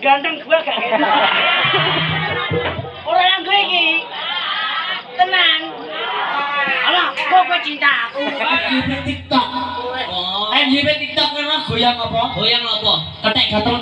Ganteng gue gak gitu. Orang gue ini tenang. Alah, gue cinta aku. F.Y.P. TikTok. F.Y.P. TikTok memang goyang apa? Goyang apa? Ketek gaton.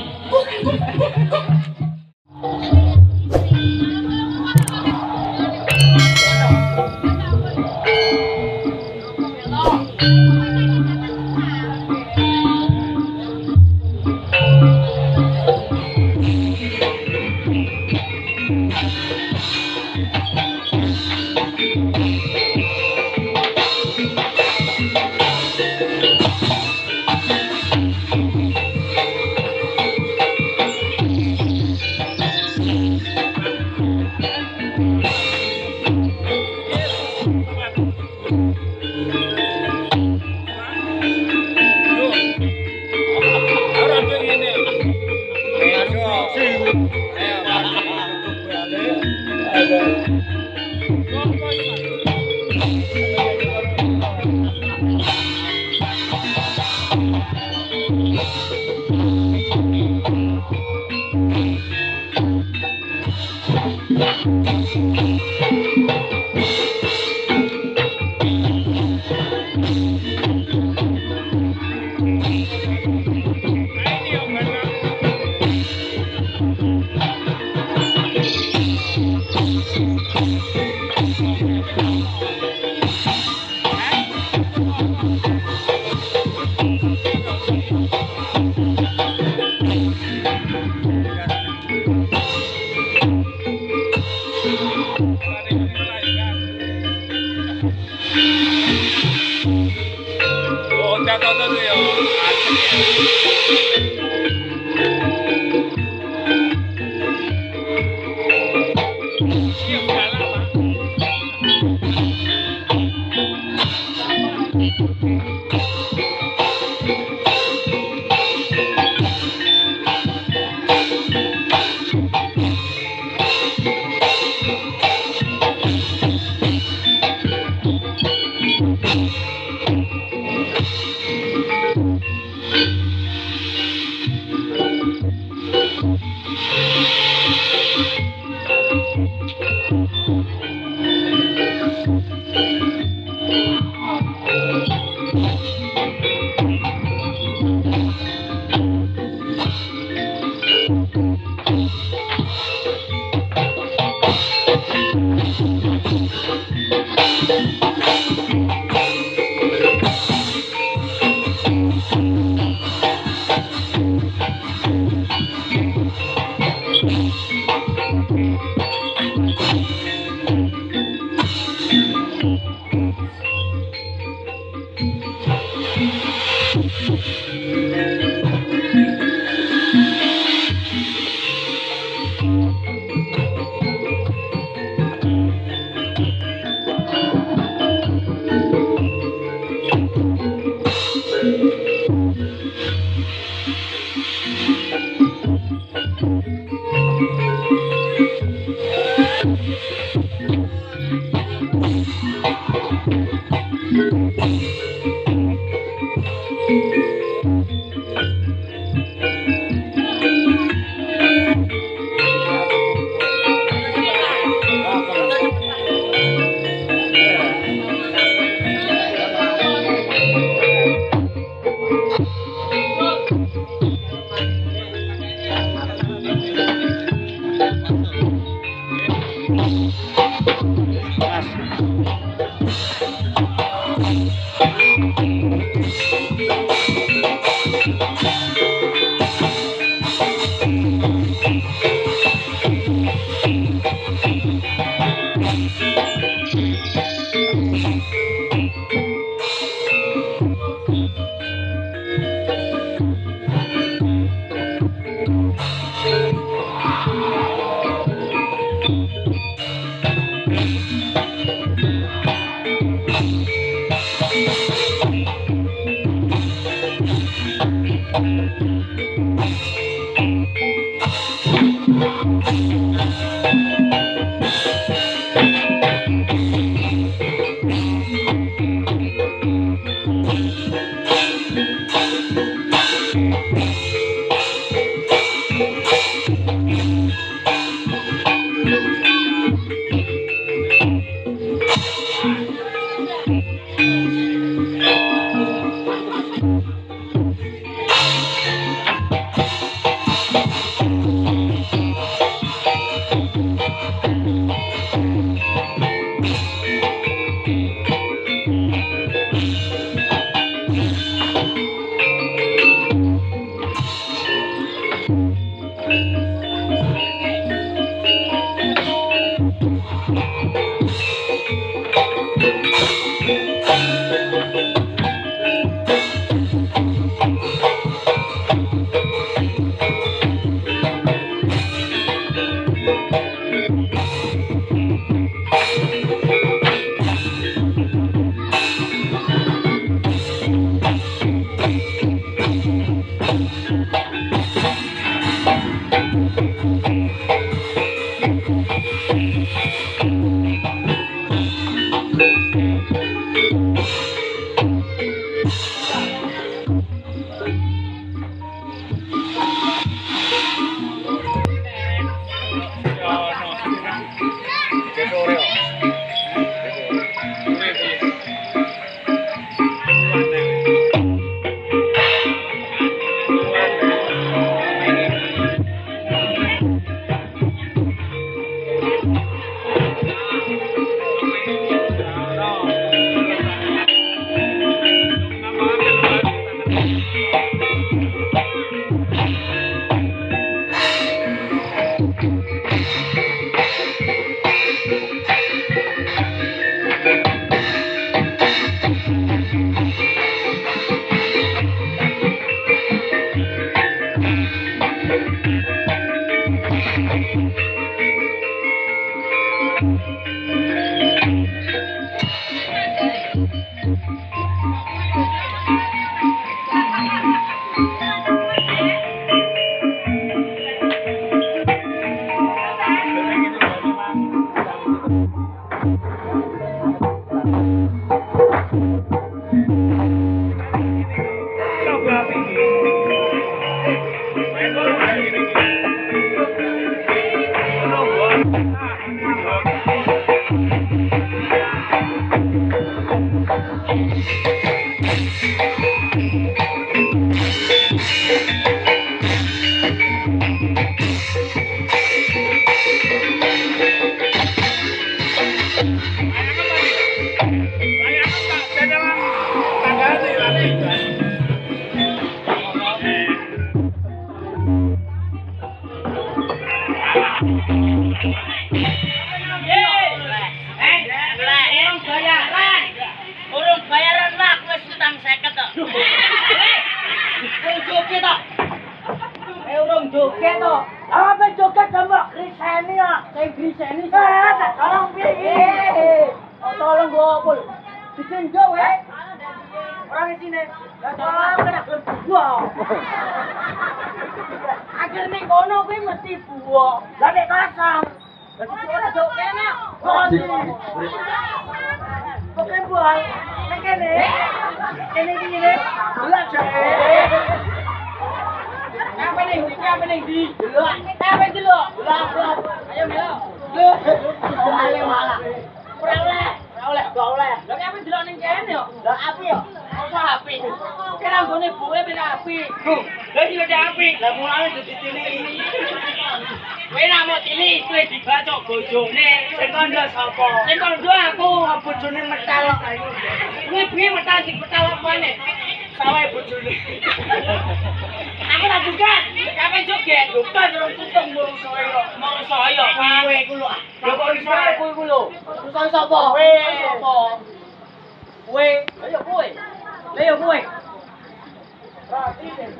Berarti deh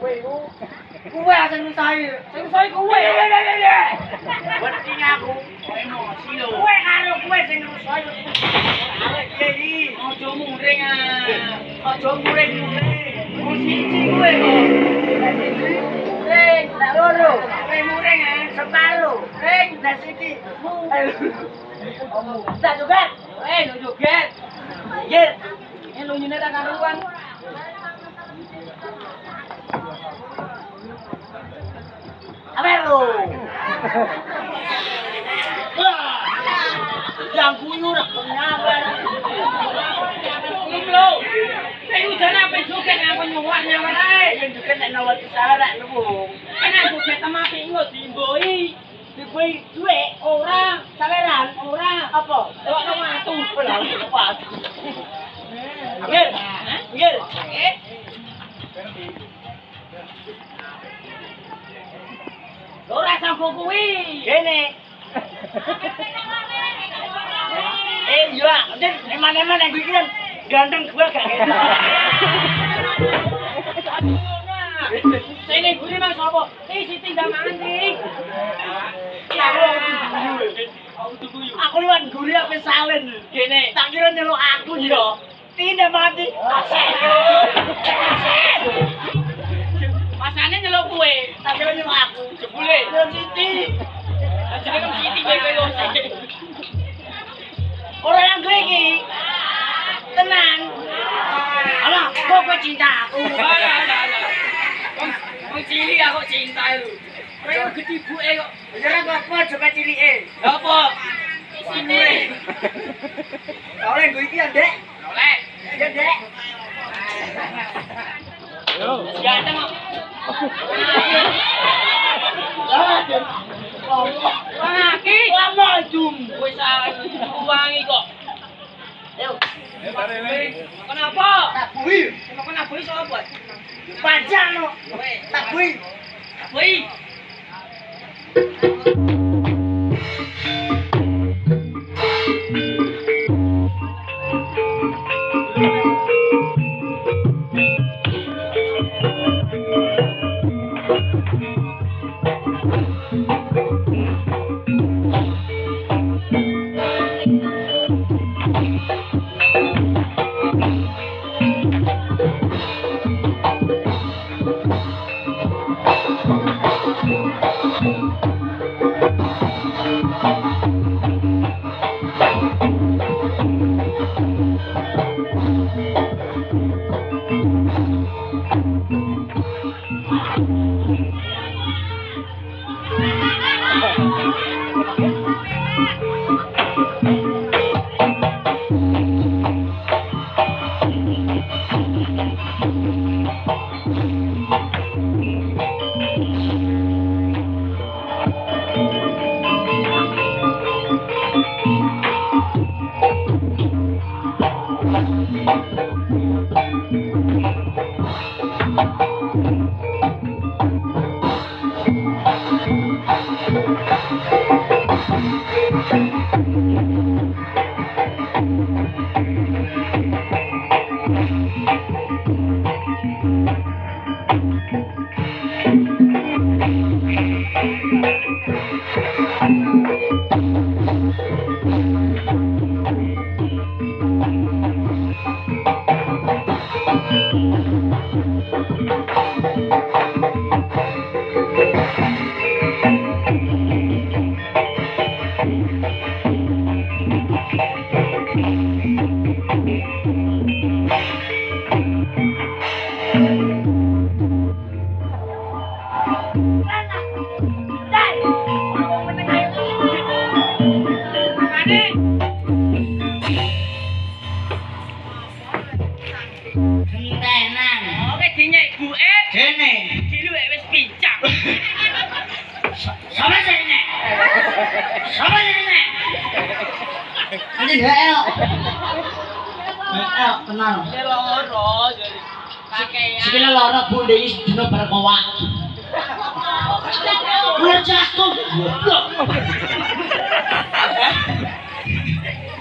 gue akan misahin gue. Berarti aku emosi loh. Gue kalau gue sing rusak yo. Arek iki ojo muring ah. Ojo muring-muring. Musisi gue kok. Muring, tak loro. Muring ah separo. Ring das iki. Tak joget. Lu joget. Anjir. Ini lu nyene tak karuan. Averlo. Yang kuyur kenapa? Lu. Saya udah sampai joget apa nyawa ae. Yang joget nek nawa disarak lu. Enak joget sama pinggo dimboi. Diboi duit orang, saleran orang apa? Lewat nang atu belah lepas. Minggir. Minggir. Ora sampo kuwi. Kene. Yo, den eman-eman nang iki ganteng gue gak kene. Sene guru nang sapa? Iki siti damangan iki. Aku liwat guru ape salen kene. Tak kira nyeluk aku yo. Tidak mati. Masane nyeluk kowe, tak kira nyeluk aku. Jebule. Nyeluk Siti. Ajene kok Siti kowe yo. Ora yang kowe iki. Tenang. Alah, kowe cinta aku. Alah. Wong cilik aku cinta lu. Kowe getibuke kok. Beneran apa coba cilike? Lha apa? Sini. Oleh nggo iki ya, Dek. Oleh. Ya, Dek. Yo. Ya, tengok. Lah, Dek. Allah. Wah, iki lama jum. Wis wangi kok. Yo. Kenapa? Takui. Kenapa nakui sapa? Panjang lo. Takui. Takui.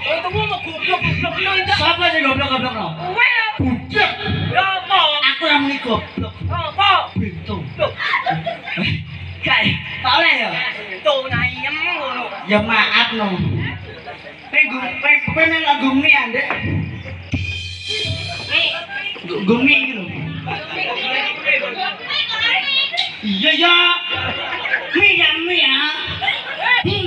Aku yang muni goblok. Ya maaf no. Pengen gumi anda. Gumi gitu. Iya ya. Mi ya. Mi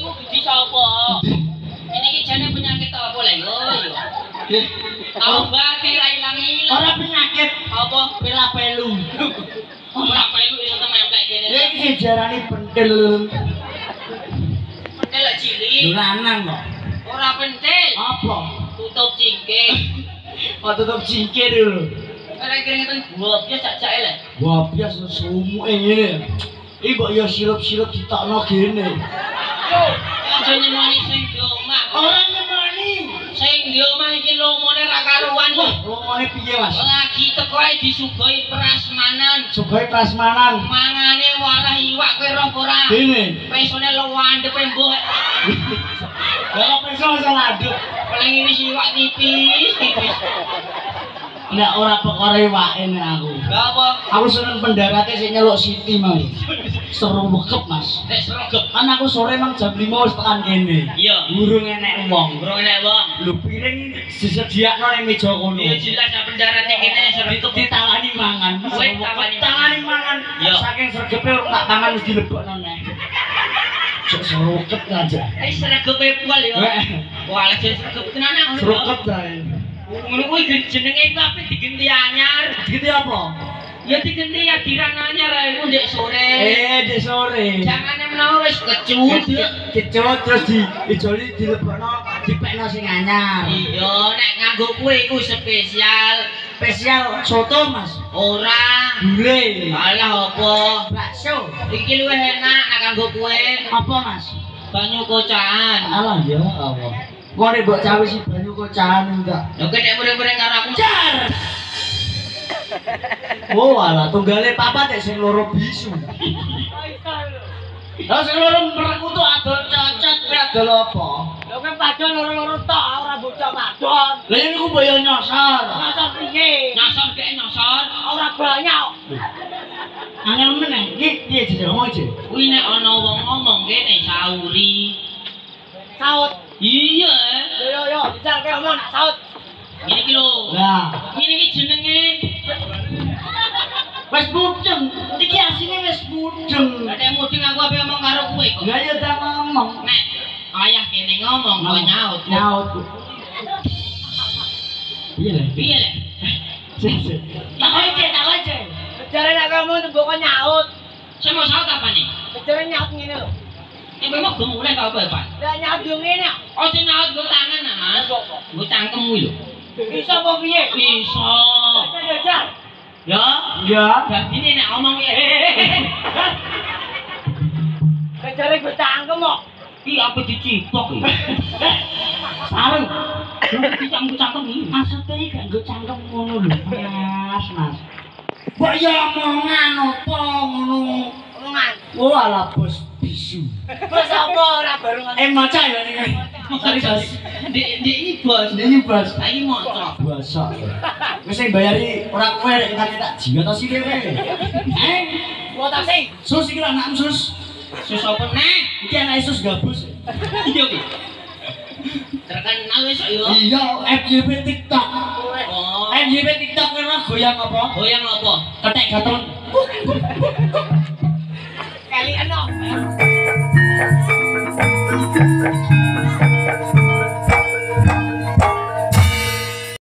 ku biji sapa? Ini iki jane penyakit apa lho yo yo. Tahu bae ra ilang-ilang. Ora penyakit. Apa bela pelu. Ora pelu iso nempel kene. Ya iki jarane pentil. Pentil cilik. Lanang kok. Ora pentil. Apa? Tutup cingkir. Oh tutup cingkir lho. Ora keringetan gobias sak-sake lho. Gobias sumuke ngene. Iki kok ya sirup-sirup ditokno gene. Aja nyemoni sing di omah. Ora nyemoni. Sing di omah iki lumone ra karuan. Lumone piye, Mas? Lagi teko ae disuguhi prasmanan. Suguhi prasmanan. Mangane warah iwak kowe roh ora. Dene. Pesone luwandepe mbuh. Lah peso iso landhep. Paling ini iwak tipis-tipis. Ndak ora perkara iwake nek aku. Lah apa? Aku seneng pendarate sing nyeluk Siti mau. Seru wekep, Mas. Nek seru kan aku sore nang jam 5 wis tekan kene. Iya. Burung enek wong. Burung enek wong. Lho piring disediakno ning meja kono. Iya jelas ya pendarate kene seru ditawani mangan. Wis ditawani mangan. Saking sregepe ora tak tangan wis dilebokno nek. Jek seru wekep aja. Wis sregepe pol ya. Wah, jek sregep tenan aku. Seru wekep ae. Ngono kuwi jenenge tapi digenti anyar. Digenti apa? Ya digenti ya dirang anyar aku ndek sore. Ndek sore. Jangane menawa wis kecut, kecut terus diijoli dilebokno dipekno sing anyar. Iya, nek nganggo kuwe iku spesial. Spesial soto, Mas. Ora. Gule. Alah apa? Bakso. Iki luwih enak nek nganggo kuwe. Apa, Mas? Banyu kocakan. Alah ya Allah. Kone mbok cawe si banyu kocahan enggak. Lho kene mureng-mureng karo aku. Jar. Oh ala tunggale papat nek sing loro bisu. Lah sing loro merekutu adol cacat kuwi adol apa? Lho kan padha loro-loro tok ora bocah madon. Lah niku mbok yo nyosor. Nyosor piye? Nyosor kek nyosor ora banyak. Angel meneh iki piye jare omong iki? Kuwi nek ana wong ngomong kene sauri. Saut. Iya. Yo bicara kayak omong nak saut. Ini kilo. Nah. Ini jenenge. Wes budeng. Iki asine wes budeng. Ada yang mudeng aku ape omong karo kowe kok. Lah ya tak ngomong. Nek ayah kene ngomong kok nyaut. Nyaut. Piye lek? Tak oce. Bicara nak ngomong tembok kok nyaut. Saya mau saut apa nih? Bicara nyaut ngene lho. Ini memang gemulai apa ya Pak? Udah nyaut dong ini oh si nyaut gue tangan ya Mas gue cangkemmu lho bisa apa piye? Bisa jajar ya berarti ini enak ngomong ya kejarnya gue cangkem kok iya apa dicipok ya sarung gue cangkem ini maksudnya ini gak gue cangkem ngono lho mas kok ya omongan apa ngono omongan oh ala bos bisu. Bos apa ora barengan. Maca ya ning. Bos. Di bos. Saiki maca. Bosok. Wis sing bayari ora kowe rek tak tak jingatosi kowe. Wotase. Sus iki anakmu Sus. Sus apa neh? Iki anak Sus gabus. Iya iki. Terkenal wis yo. Iya, F.Y.P. TikTok. Oh. F.Y.P. TikTok kira goyang apa? Goyang apa? Ketek gaton. Kali enak.